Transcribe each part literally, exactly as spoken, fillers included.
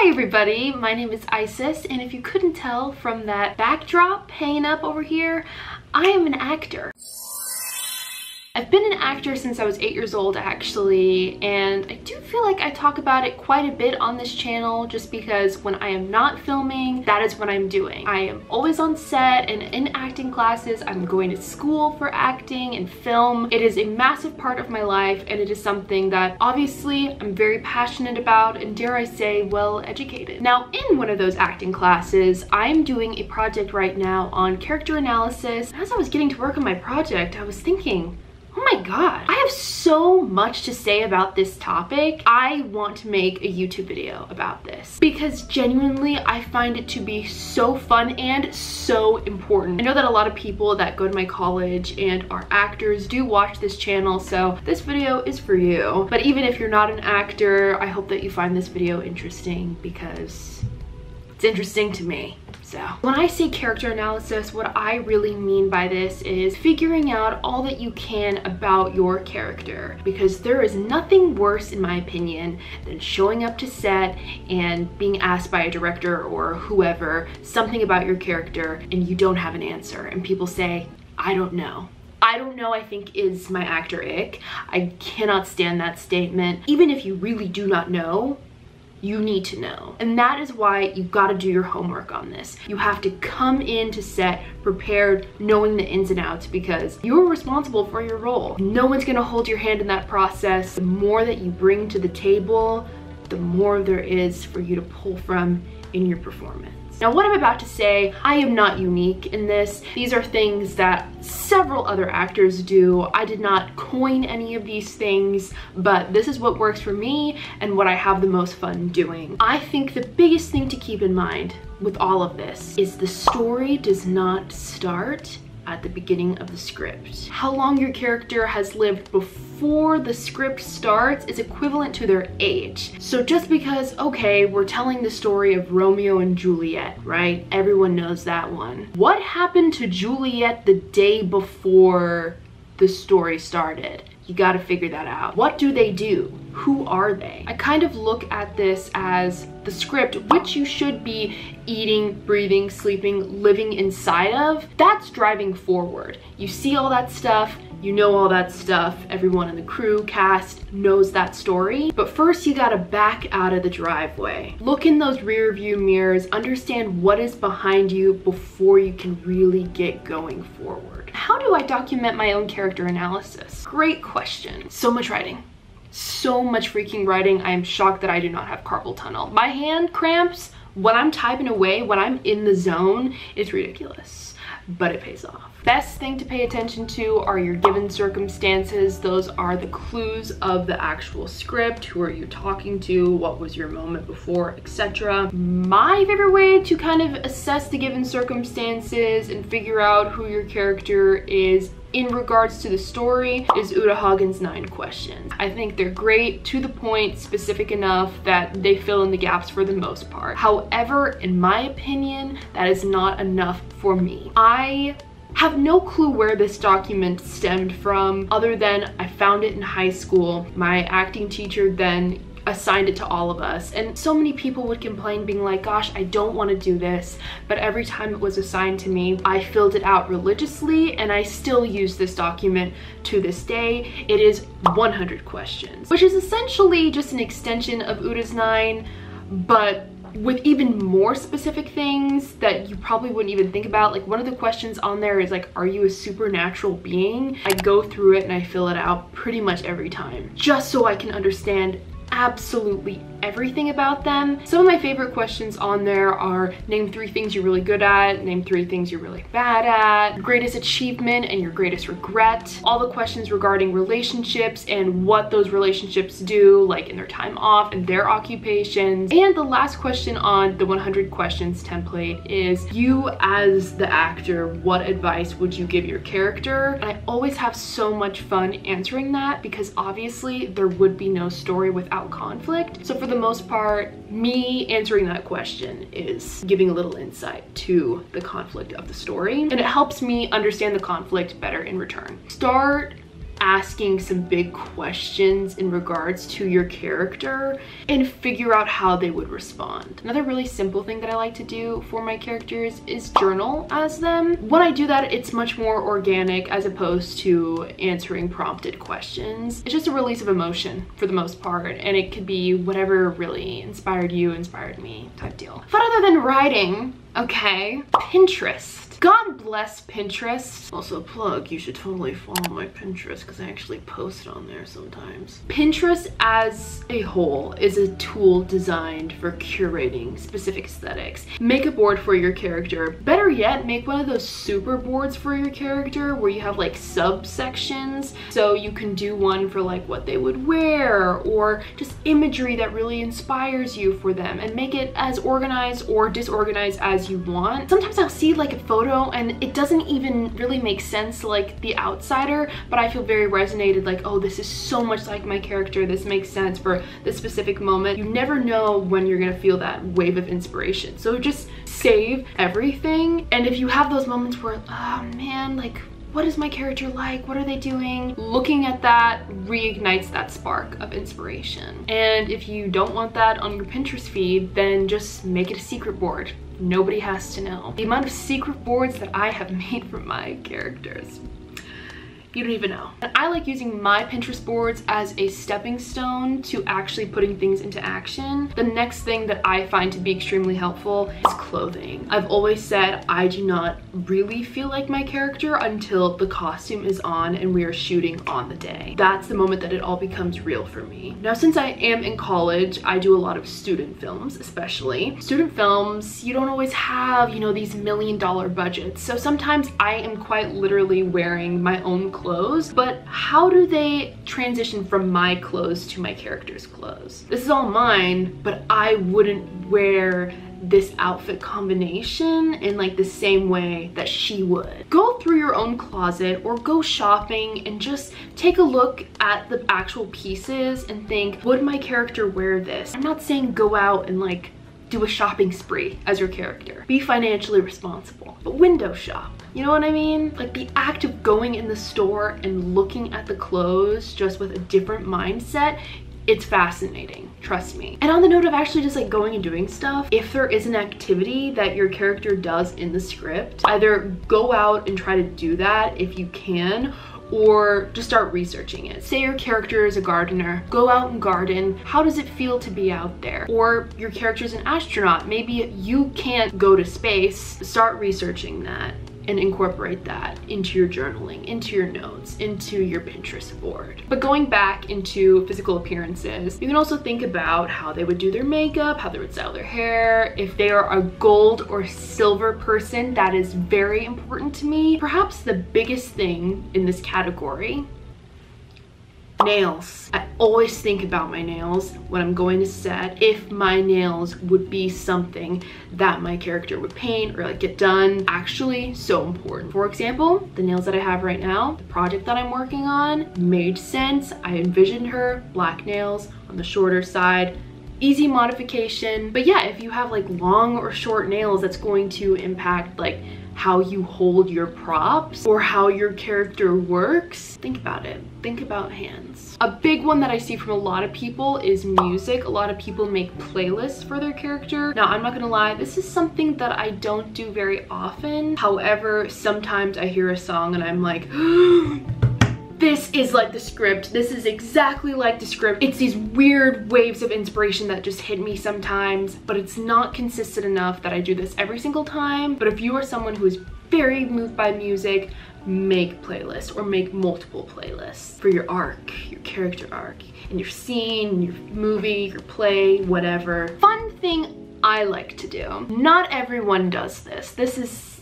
Hi everybody, my name is Isis, and if you couldn't tell from that backdrop hanging up over here, I am an actor. I've been an actor since I was eight years old actually, and I do feel like I talk about it quite a bit on this channel just because when I am not filming, that is what I'm doing. I am always on set and in acting classes. I'm going to school for acting and film. It is a massive part of my life, and it is something that obviously I'm very passionate about and, dare I say, well educated. Now, in one of those acting classes, I'm doing a project right now on character analysis. As I was getting to work on my project, I was thinking, oh my god, I have so much to say about this topic. I want to make a YouTube video about this because genuinely I find it to be so fun and so important. I know that a lot of people that go to my college and are actors do watch this channel, so this video is for you. But even if you're not an actor, I hope that you find this video interesting because it's interesting to me. So when I say character analysis, what I really mean by this is figuring out all that you can about your character, because there is nothing worse, in my opinion, than showing up to set and being asked by a director or whoever something about your character and you don't have an answer, and people say, I don't know. I don't know, I think, is my actor ick. I cannot stand that statement. Even if you really do not know, you need to know. And that is why you've got to do your homework on this. You have to come into set prepared, knowing the ins and outs, because you're responsible for your role. No one's going to hold your hand in that process. The more that you bring to the table, the more there is for you to pull from in your performance. Now, what I'm about to say, I am not unique in this. These are things that several other actors do. I did not coin any of these things, but this is what works for me and what I have the most fun doing. I think the biggest thing to keep in mind with all of this is the story does not start at the beginning of the script. How long your character has lived before the script starts is equivalent to their age. So just because, okay, we're telling the story of Romeo and Juliet, right? Everyone knows that one. What happened to Juliet the day before the story started? You gotta figure that out. What do they do? Who are they? I kind of look at this as the script, which you should be eating, breathing, sleeping, living inside of. That's driving forward. You see all that stuff, you know all that stuff, everyone in the crew, cast knows that story. But first you gotta back out of the driveway. Look in those rear view mirrors, understand what is behind you before you can really get going forward. How do I document my own character analysis? Great question. So much writing. So much freaking writing. I am shocked that I do not have carpal tunnel. My hand cramps when I'm typing away, when I'm in the zone. It's ridiculous, but it pays off. Best thing to pay attention to are your given circumstances. Those are the clues of the actual script. Who are you talking to? What was your moment before, et cetera. My favorite way to kind of assess the given circumstances and figure out who your character is in regards to the story is Uta Hagen's nine questions. I think they're great, to the point, specific enough that they fill in the gaps for the most part. However, in my opinion, that is not enough for me. I have no clue where this document stemmed from, other than I found it in high school. My acting teacher then assigned it to all of us, and so many people would complain, being like, gosh, I don't want to do this, but every time it was assigned to me, I filled it out religiously, and I still use this document to this day. It is one hundred questions, which is essentially just an extension of Uta's nine, but with even more specific things that you probably wouldn't even think about. Like, one of the questions on there is like, are you a supernatural being? I go through it and I fill it out pretty much every time, just so I can understand absolutely everything about them. Some of my favorite questions on there are name three things you're really good at, name three things you're really bad at, greatest achievement and your greatest regret, all the questions regarding relationships and what those relationships do, like in their time off and their occupations. And the last question on the one hundred questions template is, you as the actor, what advice would you give your character? And I always have so much fun answering that, because obviously there would be no story without conflict. So for the most part, me answering that question is giving a little insight to the conflict of the story, and it helps me understand the conflict better in return. Start asking some big questions in regards to your character and figure out how they would respond. Another really simple thing that I like to do for my characters is journal as them. When I do that, it's much more organic as opposed to answering prompted questions. It's just a release of emotion for the most part, and it could be whatever really inspired you, inspired me type deal. But other than writing, okay, Pinterest. God bless Pinterest. Also a plug, you should totally follow my Pinterest because I actually post on there sometimes. Pinterest as a whole is a tool designed for curating specific aesthetics. Make a board for your character. Better yet, make one of those super boards for your character where you have like subsections. So you can do one for like what they would wear or just imagery that really inspires you for them, and make it as organized or disorganized as you want. Sometimes I'll see like a photo and it doesn't even really make sense like the outsider, but I feel very resonated like, oh, this is so much like my character, this makes sense for this specific moment. You never know when you're gonna feel that wave of inspiration, so just save everything. And if you have those moments where, oh man, like what is my character like? What are they doing? Looking at that reignites that spark of inspiration. And if you don't want that on your Pinterest feed, then just make it a secret board. Nobody has to know. The amount of secret boards that I have made for my characters, you don't even know. And I like using my Pinterest boards as a stepping stone to actually putting things into action. The next thing that I find to be extremely helpful is clothing. I've always said I do not really feel like my character until the costume is on and we are shooting on the day. That's the moment that it all becomes real for me. Now, since I am in college, I do a lot of student films, especially. Student films, you don't always have, you know, these million dollar budgets. So sometimes I am quite literally wearing my own clothes clothes, but how do they transition from my clothes to my character's clothes? This is all mine, but I wouldn't wear this outfit combination in like the same way that she would. Go through your own closet or go shopping and just take a look at the actual pieces and think, would my character wear this? I'm not saying go out and like do a shopping spree as your character. Be financially responsible, but window shop. You know what I mean? Like the act of going in the store and looking at the clothes just with a different mindset, it's fascinating, trust me. And on the note of actually just like going and doing stuff, if there is an activity that your character does in the script, either go out and try to do that if you can, or just start researching it. Say your character is a gardener, go out and garden. How does it feel to be out there? Or your character's an astronaut, maybe you can't go to space. Start researching that and incorporate that into your journaling, into your notes, into your Pinterest board. But going back into physical appearances, you can also think about how they would do their makeup, how they would style their hair. If they are a gold or silver person, that is very important to me. Perhaps the biggest thing in this category, nails. I always think about my nails when I'm going to set, if my nails would be something that my character would paint or like get done. Actually, so important. For example, the nails that I have right now, the project that I'm working on made sense. I envisioned her black nails on the shorter side. Easy modification. But yeah, if you have like long or short nails, that's going to impact like how you hold your props or how your character works. Think about it. Think about hands. A big one that I see from a lot of people is music. A lot of people make playlists for their character. Now, I'm not gonna lie, this is something that I don't do very often. However, sometimes I hear a song and I'm like, this is like the script. This is exactly like the script. It's these weird waves of inspiration that just hit me sometimes, but it's not consistent enough that I do this every single time. But if you are someone who is very moved by music, make playlists or make multiple playlists for your arc, your character arc, and your scene, your movie, your play, whatever. Fun thing I like to do. Not everyone does this. This is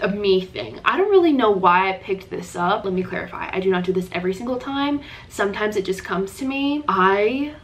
a me thing. I don't really know why I picked this up. Let me clarify. I do not do this every single time. Sometimes it just comes to me. I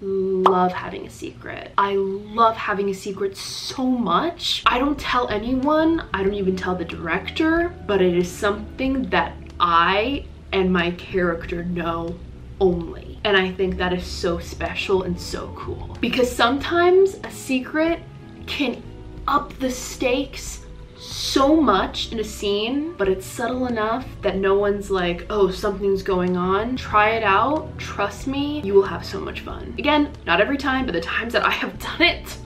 love having a secret. I love having a secret so much. I don't tell anyone. I don't even tell the director, but it is something that I and my character know only. And I think that is so special and so cool because sometimes a secret can up the stakes so much in a scene, but it's subtle enough that no one's like, oh, something's going on. Try it out, trust me, you will have so much fun. Again, not every time, but the times that I have done it,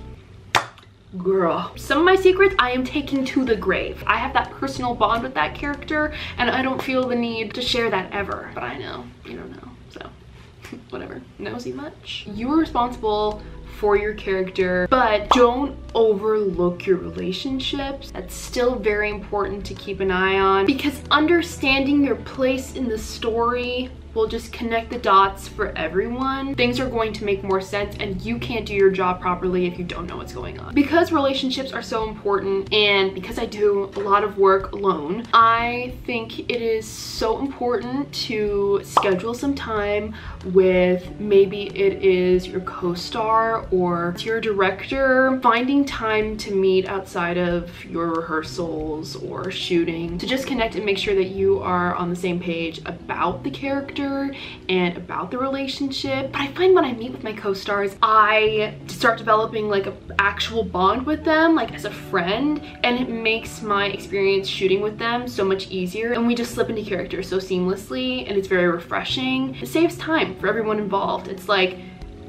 girl, some of my secrets I am taking to the grave. I have that personal bond with that character and I don't feel the need to share that ever. But I know you don't know, so whatever. Nosy much? You're responsible for your character, but don't overlook your relationships. That's still very important to keep an eye on, because understanding your place in the story will just connect the dots for everyone. Things are going to make more sense, and you can't do your job properly if you don't know what's going on. Because relationships are so important, and because I do a lot of work alone, I think it is so important to schedule some time with, maybe it is your co-star or your director, finding time to meet outside of your rehearsals or shooting, to just connect and make sure that you are on the same page about the character and about the relationship. But I find when I meet with my co-stars, I start developing like an actual bond with them, like as a friend, and it makes my experience shooting with them so much easier, and we just slip into character so seamlessly, and it's very refreshing. It saves time for everyone involved. It's like,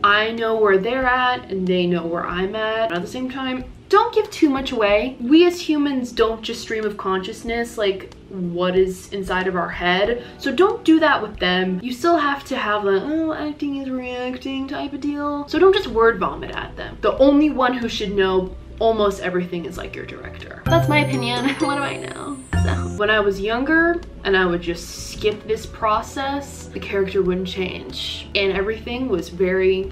I know where they're at and they know where I'm at, but at the same time, don't give too much away. We as humans don't just stream of consciousness like what is inside of our head, so don't do that with them. You still have to have the oh, acting is reacting type of deal, so don't just word vomit at them. The only one who should know almost everything is like your director. That's my opinion. What do I know? So when I was younger and I would just skip this process, the character wouldn't change and everything was very,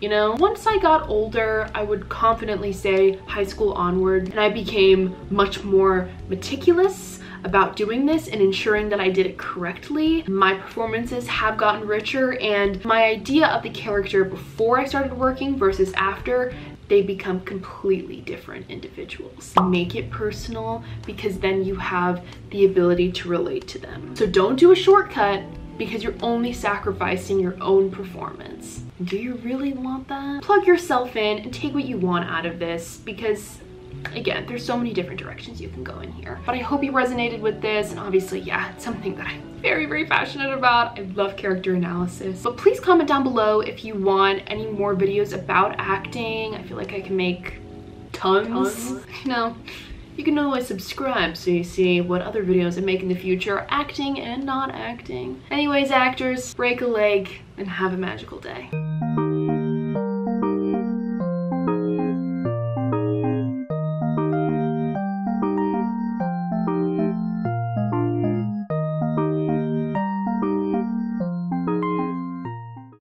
you know. Once I got older, I would confidently say high school onward, and I became much more meticulous about doing this and ensuring that I did it correctly. My performances have gotten richer, and my idea of the character before I started working versus after, they become completely different individuals. Make it personal, because then you have the ability to relate to them. So don't do a shortcut, because you're only sacrificing your own performance. Do you really want that? Plug yourself in and take what you want out of this, because again, there's so many different directions you can go in here. But I hope you resonated with this, and obviously, yeah, it's something that I'm very, very passionate about. I love character analysis. But please comment down below if you want any more videos about acting. I feel like I can make tons, tons. You know. You can always subscribe so you see what other videos I make in the future, acting and not acting. Anyways, actors, break a leg and have a magical day.